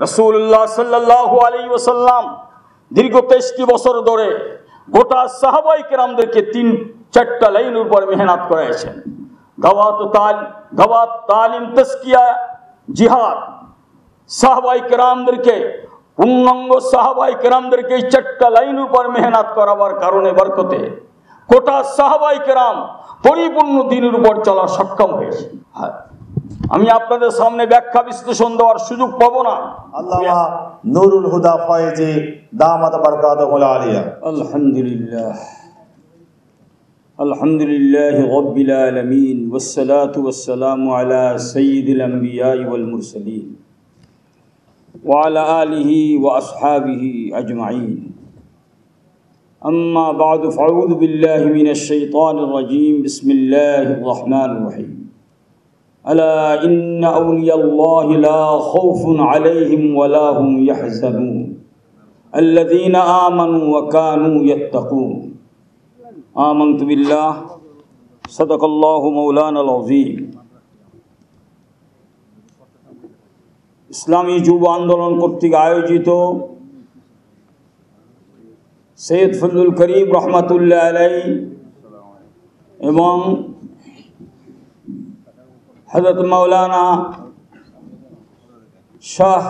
Resulullah sallallahu aleyhi ve sallam দীর্ঘ ২৩ বছর ধরে গোটা সাহাবাই কিরামদেরকে ৩-৪টা লাইনের উপর মেহনত করেছেন। দাওয়াত, তালিম, তাসকিয়া, জিহাদ, সাহাবাই কিরামদেরকে পূর্ণাঙ্গ সাহাবাই কিরামদেরকে এই ৪টা লাইনের উপর মেহনত করার কারণে বরকতে গোটা সাহাবাই কিরাম পরিপূর্ণ দিনের উপর চলা সক্ষম হয়েছে। আমি আপনাদের সামনে ব্যাখ্যা বিশ্লেষণ দেওয়ার সুযোগ পাবো না। আল্লামা নূরুল হুদা ফয়েজি দামাত বারকাতুহুল আলিয়া। আলহামদুলিল্লাহ, আলহামদুলিল্লাহি রাব্বিল আলামিন, ওয়াস সালাতু ওয়াস সালামু আলা সাইয়িদিল এনবিয়াই ওয়াল মুরসালিম ওয়া আলা আলিহি ওয়া আসহাবিহি আজমাইন। আম্মা বা'দু ফাউযু বিল্লাহি মিনাশশাইতানিররাজিম, বিসমিল্লাহিররহমানিররহিম। ألا إن أولياء الله لا خوف عليهم ولا هم يحزنون الذين آمنوا وكانوا يتقون آمنت بالله صدق الله مولانا العظيم। ইসলামী যুব আন্দোলন কর্তৃক আয়োজিত সৈয়দ ফজলুল করিম রহমাতুল্লাহ আলাইহি এবং হযরত মাওলানা শাহ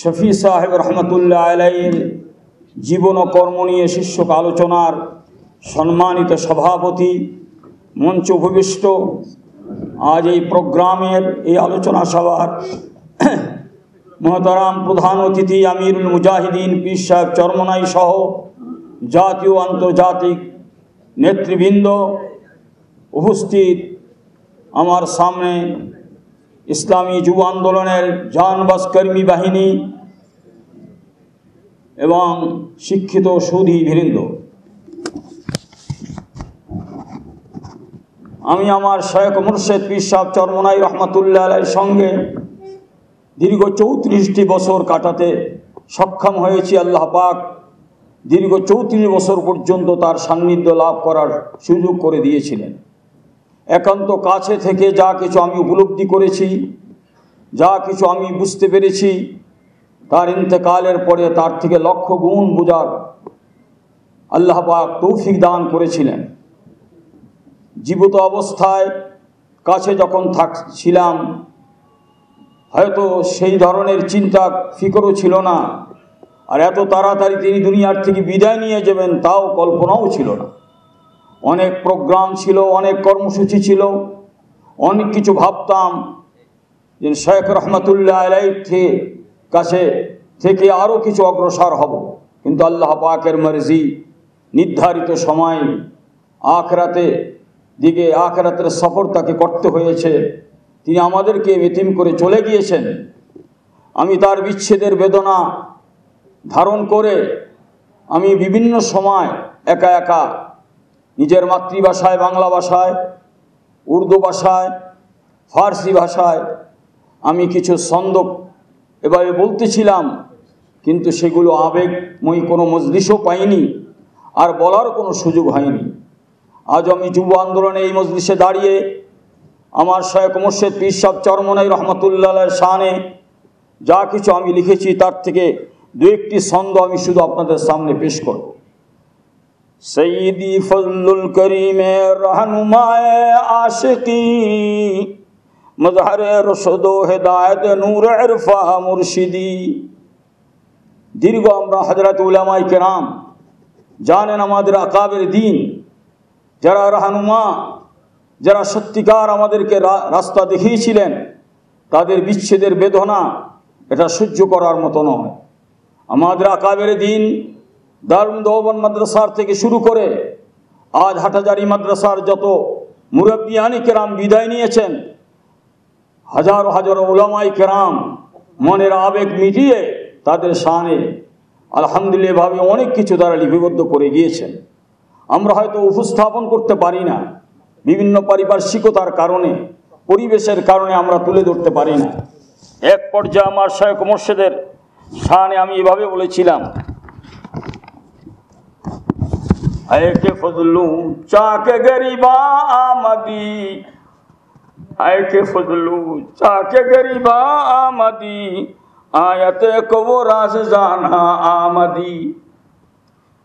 শফি সাহেব রহমতুল্লাহ আলাইহির জীবন ও কর্ম নিয়ে শীর্ষক আলোচনার সম্মানিত সভাপতি, মঞ্চ উপবিষ্ট আজ এই প্রোগ্রামের এই আলোচনা সভার মহতরাম প্রধান অতিথি আমিরুল মুজাহিদিন পীর সাহেব চরমনাই সহ জাতীয় আন্তর্জাতিক নেতৃবৃন্দ, উপস্থিত আমার সামনে ইসলামী যুব আন্দোলনের জানবাজ কর্মী বাহিনী এবং শিক্ষিত সুধীবৃন্দ, আমি আমার শায়খ মুর্শেদ পীর সাহেব চরমনাই রহমাতুল্লাহ আলাইহির সঙ্গে দীর্ঘ ৩৪টি বছর কাটাতে সক্ষম হয়েছি। আল্লাহ পাক দীর্ঘ ৩৪ বছর পর্যন্ত তার সান্নিধ্য লাভ করার সুযোগ করে দিয়েছিলেন। একান্ত কাছে থেকে যা কিছু আমি উপলব্ধি করেছি, যা কিছু আমি বুঝতে পেরেছি, তার ইন্তেকালের পরে তার থেকে লক্ষ গুণ বুঝার আল্লাহ পাক তৌফিক দান করেছিলেন। জীবিত অবস্থায় কাছে যখন থাকছিলাম হয়তো সেই ধরনের চিন্তা ফিকরও ছিল না, আর এত তাড়াতাড়ি তিনি দুনিয়ার থেকে বিদায় নিয়ে যাবেন তাও কল্পনাও ছিল না। অনেক প্রোগ্রাম ছিল, অনেক কর্মসূচি ছিল, অনেক কিছু ভাবতাম যে শেখ রহমতুল্লাহ আলাইহির কাছে থেকে আরও কিছু অগ্রসর হব, কিন্তু আল্লাহ পাকের মর্জি নির্ধারিত সময় আখরাতের সফর তাকে করতে হয়েছে। তিনি আমাদেরকে এতিম করে চলে গিয়েছেন। আমি তার বিচ্ছেদের বেদনা ধারণ করে আমি বিভিন্ন সময় একা একা নিজের মাতৃভাষায়, বাংলা ভাষায়, উর্দু ভাষায়, ফার্সি ভাষায় আমি কিছু ছন্দ এভাবে বলতেছিলাম, কিন্তু সেগুলো আবেগময়ী কোনো মজলিসও পাইনি, আর বলার কোনো সুযোগ হয়নি। আজ আমি যুব আন্দোলনে এই মজলিসে দাঁড়িয়ে আমার শায়খ মুর্শেদ পীর সাহেব চরমনাই রহমাতুল্লাহ আলাইহির শানে যা কিছু আমি লিখেছি তার থেকে দু-একটি ছন্দ আমি শুধু আপনাদের সামনে পেশ করব। सैयदी फजलुल करीम रहनुमाए आशिकी मजहर रशद व हिदायत नूर इरफा मुर्शिदी। दीर्घ আমরা হযরত উলামায়ে کرام জানেন, আমাদের আকাবের দিন যারা রহনুমা, যারা সত্যিকার আমাদেরকে রাস্তা দেখিয়েছিলেন, তাদের বিচ্ছেদের বেদনা এটা সহ্য করার মতো নয়। আমাদের আকাবের দিন দারুন দেওবন্দ মাদ্রাসার থেকে শুরু করে আজ হাটাজারি মাদ্রাসার যত মুরব্বিয়ানি কেরাম বিদায় নিয়েছেন, হাজারো হাজারো উলামায়ে কেরাম মনের আবেগ মিটিয়ে তাদের শানে আলহামদুলিল্লাহভাবে অনেক কিছু তারা লিপিবদ্ধ করে গিয়েছেন। আমরা হয়তো উপস্থাপন করতে পারি না, বিভিন্ন পারিপার্শ্বিকতার কারণে, পরিবেশের কারণে আমরা তুলে ধরতে পারি না। এক পর্যায়ে আমার শায়খ মুর্শিদের শানে আমি এভাবে বলেছিলাম, ऐ के फजलू चाक गरीबा आमदी आयके फजलू चाके गरीबा आमदी आयते कवो राज जाना आमदी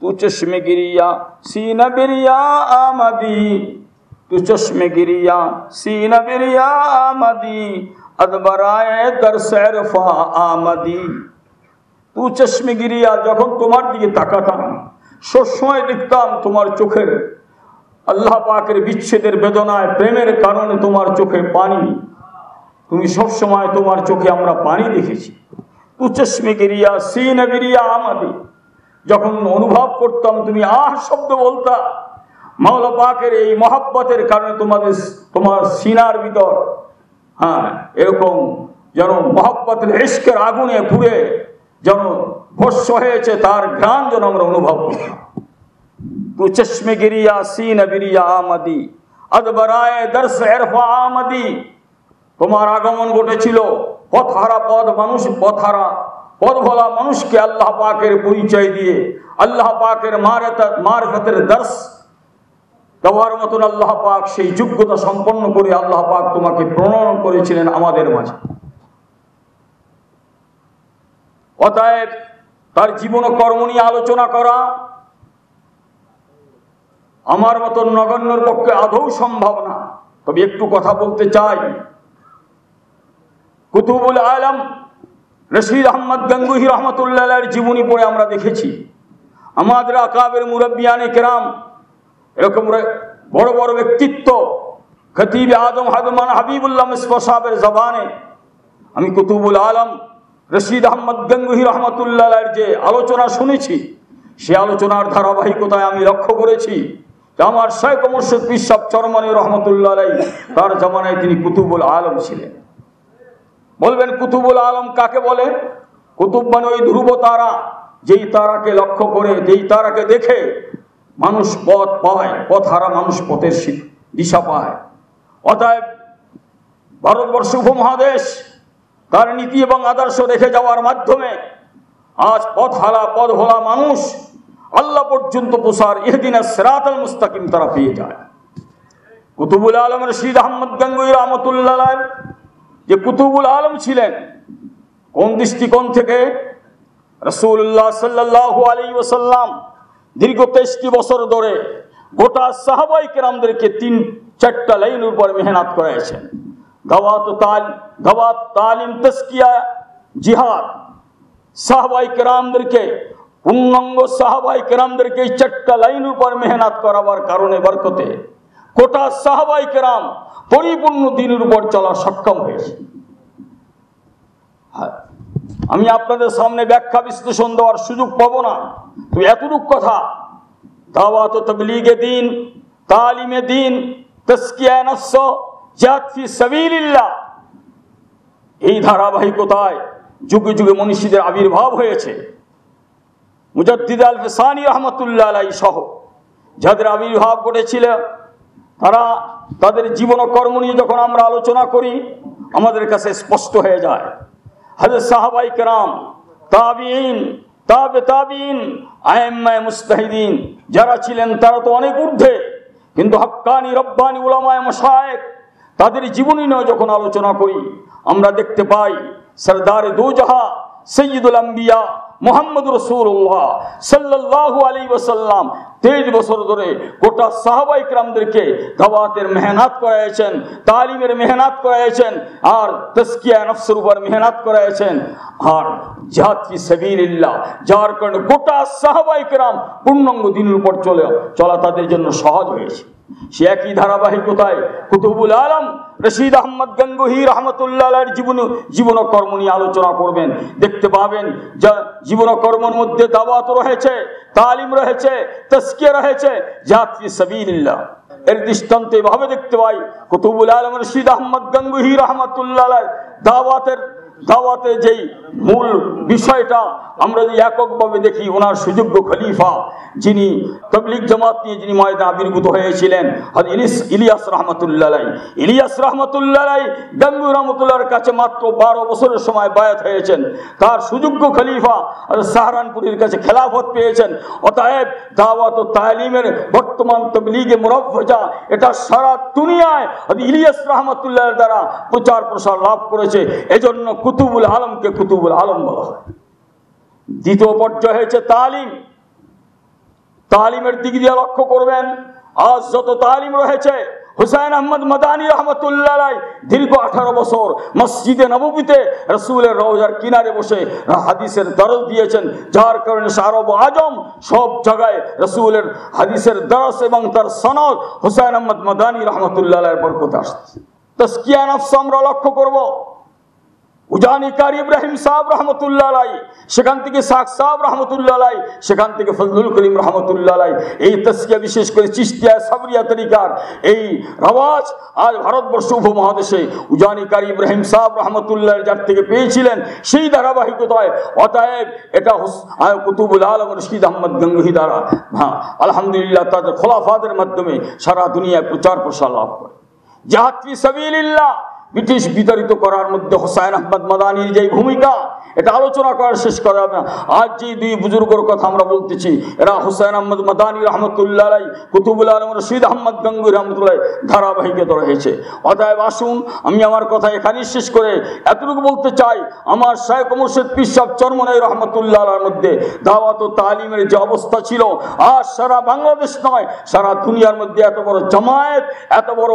तू चश्मे गिरिया सीना बिरिया आमदी तू चश्मे गिरिया सीना बिरिया आमदी अदबराए दर्स इरफा आमदी तू चश्मे गिरिया যখন তোমার দিকে তাকাতাম সবসময় দেখতাম তোমার চোখে আল্লাহ পাকের বিচ্ছেদের বেদনায় প্রেমের কারণে তোমার চোখে পানি তুমি সব সময় তোমার চোখে আমরা পানি দেখেছি তু চশমে গিরিয়া সিনে গিরিয়া আমাদি যখন অনুভব করতাম তুমি আহ শব্দ বলতা মাওলা পাকের এই মহব্বতের কারণে তোমাদের তোমার সিনার ভিতর হ্যাঁ এরকম যেন মহব্বতের ইশকের আগুনে পুড়ে যেন ভস্য হয়েছে তার ঘ্রাণ যেন আমরা অনুভব করতাম तू चश्मे गिरिया सीन बिरिया आमदी अदबराए दर्स इरफा आमदी तुम्हारा आगमन घटेছিল পথহারা পথ মানুষ পথহারা পথ ভোলা মানুষকে আল্লাহ পাকের পরিচয় দিয়ে আল্লাহ পাকের মারিফাতের দর্স দেওয়ার মত আল্লাহ পাক সেই যোগ্যতা সম্পন্ন করে আল্লাহ পাক তোমাকে প্রণয়ন করেছিলেন আমাদের মাঝে অতএব তার জীবন কর্ম নিয়ে আলোচনা করা আমার মতন নগণ্যর পক্ষে আদৌ সম্ভব না তবে একটু কথা বলতে চাই কুতুবুল আলম রশিদ আহমদ গঙ্গোহী রহমতুল্লাহ আলাইহির জীবনী পড়ে আমরা দেখেছি আমাদের আকাবের মুরব্বিয়ানে কেরাম এরকম বড় বড় ব্যক্তিত্ব খতিব আদম হাদমান হাবিবুল্লাহ মিসবাহ সাহেবের জবানে আমি কুতুবুল আলম রশিদ আহমদ গঙ্গোহী রহমতুল্লাহ আলাইহির যে আলোচনা শুনেছি সে আলোচনার ধারাবাহিকতায় আমি লক্ষ্য করেছি আমার শেখ মুর্শিদ পীর সাহেব চরমনি রহমতুল্লাহ আলাইহি তার জামানায় তিনি কুতুবুল আলম ছিলেন বলবেন কুতুবুল আলম কাকে বলে কুতুব মানে ওই ধ্রুব তারা যেই তারাকে লক্ষ্য করে যেই তারাকে দেখে মানুষ পথ পায় পথহারা মানুষ পথের দিশা পায় অতএব ভারতবর্ষ উপমহাদেশ তার নীতি এবং আদর্শ রেখে যাওয়ার মাধ্যমে আজ পথহারা পথ ভোলা মানুষ আল্লাহ পর্যন্ত প্রসার ইহদিনাস সিরাতাল মুস্তাকিম তারা পেয়ে যায় কুতুবুল আলম রশিদ আহমদ গঙ্গোহী রহমতুল্লাহ আলাইহি যে কুতুবুল আলম ছিলেন কোন দৃষ্টিকোণ থেকে রাসূলুল্লাহ সাল্লাল্লাহু আলাইহি ওয়াসাল্লাম দীর্ঘ 23 বছর ধরে গোটা সাহাবাই কিরামদেরকে 3-4 লাইন উপর মেহনত করেছেন দাওয়াত তালিম তাসকিয়া জিহাদ সাহাবাই কিরামদেরকে পূর্ণাঙ্গ সাহাবাই কেরামদেরকে এই 4টা লাইন উপর মেহনত করাবার কারণে বরকতে কোটা সাহাবাই কেরাম পরিপূর্ণ দিনের উপর চলা সক্ষম হয়েছে আমি আপনাদের সামনে ব্যাখ্যা বিশ্লেষণ দেওয়ার সুযোগ পাব না তো এতটুকু কথা দাওয়াত ও তাবলীগে দ্বীন তালিমে দ্বীন তাসকিয়ায়ে নফস জিহাদ ফি সাবিলিল্লাহ এই ধারাবাহিকতায় যুগে যুগে মনীষীদের আবির্ভাব হয়েছে মুজাদ্দিদ আলফিসানি রহমতুল্লাহ আলাইহি সহ যাদের আবির্ভাব ঘটেছিল তারা তাদের জীবন কর্ম নিয়ে যখন আমরা আলোচনা করি আমাদের কাছে স্পষ্ট হয়ে যায় হযরত সাহাবাই কিরাম তাবিঈন তাবে তাবিঈন আইম্মায়ে মুজতাহিদিন যারা ছিলেন তারা তো অনেক ঊর্ধ্বে কিন্তু হাক্কানি রব্বানি উলামায়ে মাশায়েখ তাদের জীবনী নিয়ে যখন আলোচনা করি আমরা দেখতে পাই সরদার দু জাহাঁ সৈয়দুল আম্বিয়া মুহাম্মদ রাসূলুল্লাহ সাল্লাল্লাহু আলাইহি ওয়াসাল্লাম 23 বছর ধরে গোটা সাহাবায়ে কিরামদেরকে দাওয়াতের মেহনত করাইছেন তালিমের মেহনত করাইছেন আর তাসকিয়া নফসের উপর মেহনত করাইছেন আর জিহাদ ফি সাবিলিল্লাহ যার কারণে গোটা সাহাবায়ে কিরাম পূর্ণাঙ্গ দ্বীনের উপর চলা তাদের জন্য সহজ হয়েছে সে একই ধারাবাহিকতায় কুতুবুল আলম রশিদ আহমদ গঙ্গোহী রহমতুল্লাহ আলাইহির জীবন কর্ম নিয়ে আলোচনা করবেন দেখতে পাবেন যা জীবন কর্মের মধ্যে দাওয়াত রয়েছে তালিম রয়েছে তাসকিয়া রয়েছে জিহাদ ফি সাবিলিল্লাহ এর দৃষ্টান্ত এভাবে দেখতে পাই কুতুবুল আলম রশিদ আহমদ গঙ্গোহী রহমতুল্লাহ আলাইহির দাওয়াতের দাওয়াতে যেই মূল বিষয়টা আমরা যদি এককভাবে দেখি, ওনার সুযোগ্য খলিফা যিনি তবলিগ জামাত নিয়ে যিনি ময়দানে আবির্ভূত হয়েছিলেন ইলিয়াস রহমতুল্লাহ আলাইহি। ইলিয়াস রহমতুল্লাহ আলাইহি গাঙ্গু রহমতুল্লাহর কাছে মাত্র 12 বছরের সময় বায়াত হয়েছেন। তার সুযোগ্য খলিফা সাহারানপুরের কাছে খেলাফত পেয়েছেন। অতএব দাওয়াত ও তালিমের বর্তমান তবলিগে মুরব্বজা এটা সারা দুনিয়ায় ইলিয়াস রহমতুল্লাহর দ্বারা প্রচার প্রসার লাভ করেছে। এজন্য কুতুবুল আলমকে কুতুবুল আলম বলা হয়। দ্বিতীয় পর্যায়ে হয়েছে তালিম। তালিমের দিক দিয়ে লক্ষ্য করবেন, আজ যত তালিম রয়েছে হুসাইন আহমদ মাদানী রহমতুল্লাহ আলাইহি দীর্ঘ 18 বছর মসজিদে নববীতে রাসূলের রওজার কিনারে বসে হাদিসের দরস দিয়েছেন, যার কারণে সারা আজম সব জায়গায় রাসূলের হাদিসের দরস এবং তার সনদ হুসাইন আহমদ মাদানী রহমতুল্লাহ আলাইহির বরকতে আসছে। তাজকিয়া নফস আমরা লক্ষ্য করব। উজানিকার ইব্রাহিম সাহাব রহমতুল্লাহ আলাইহি, শিকান্তিকে সাক সাহাব রহমতুল্লাহ আলাইহি, শিকান্তিকে ফজলুল করিম রহমতুল্লাহ আলাইহি এই তাসকিয়া বিশেষ করে চিশতিয়া সাবরিয়া তরিকার এই রাওয়াজ আজ ভারতবর্ষ উপমহাদেশে উজানিকার ইব্রাহিম সাহাব রহমতুল্লাহ যার থেকে পেয়েছিলেন সেই ধারাবাহিকতায়। অতএব এটা কুতুবুল আলম রশিদ আহমদ গঙ্গোহী দ্বারা আলহামদুলিল্লাহ তাদের খোলাফাদের মাধ্যমে সারা দুনিয়ায় প্রচার প্রসার লাভ করে। জিহাদ ফি সাবিলিল্লাহ ব্রিটিশ বিতাড়িত করার মধ্যে হুসাইন আহমদ মাদানির যে ভূমিকা এটা আলোচনা করার শেষ করা হবে না। আজ যে দুই বুজুর্গর কথা আমরা বলতেছি এরা হুসাইন আহমদ মাদানী রহমতুল্লাহ আলাইহি কুতুবুল আলম রশিদ আহমদ গঙ্গোহী রহমতুল্লাহ ধারাবাহিকতা রয়েছে। অতএব আসুন আমি আমার কথা এখানেই শেষ করে এতটুকু বলতে চাই, আমার শায়খ মুর্শিদ পীর সাহেব চরমনাই রহমতুল্লাহ আলাইহির মধ্যে দাওয়াত ও তালিমের যে অবস্থা ছিল আজ সারা বাংলাদেশ নয় সারা দুনিয়ার মধ্যে এত বড় জামায়াত এত বড়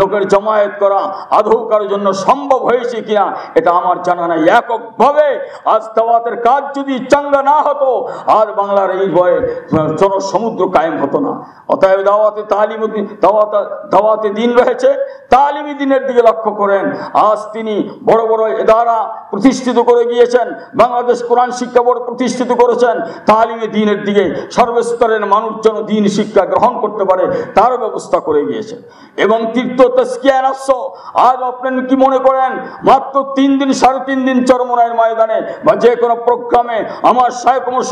লোকের জামায়াত করা আদৌ কারোর জন্য সম্ভব হয়েছে কিনা এটা আমার জানা নাই। এককভাবে আজ দাওয়াতের কাজ যদি চাঙ্গা না হতো আর বাংলার এই ভয়ে জনসমুদ্র কায়েম হতো না। অতএব দাওয়াতে দিন রয়েছে, তালিমি দিনের দিকে লক্ষ্য করেন। আজ তিনি বড় বড় এদারা প্রতিষ্ঠিত করে গিয়েছেন, বাংলাদেশ কোরআন শিক্ষা বোর্ড প্রতিষ্ঠিত করেছেন। তালিমে দিনের দিকে সর্বস্তরের মানুষ যেন দিন শিক্ষা গ্রহণ করতে পারে তার ব্যবস্থা করে গিয়েছেন। এবং তীর্থ তাজকিয়া নফস আজ আপনার কি মনে করেন মাত্র 3 দিন 3.5 দিন চরমনায়ের ময়দানে বা যে কোনো প্রোগ্রামে আমার সাহেব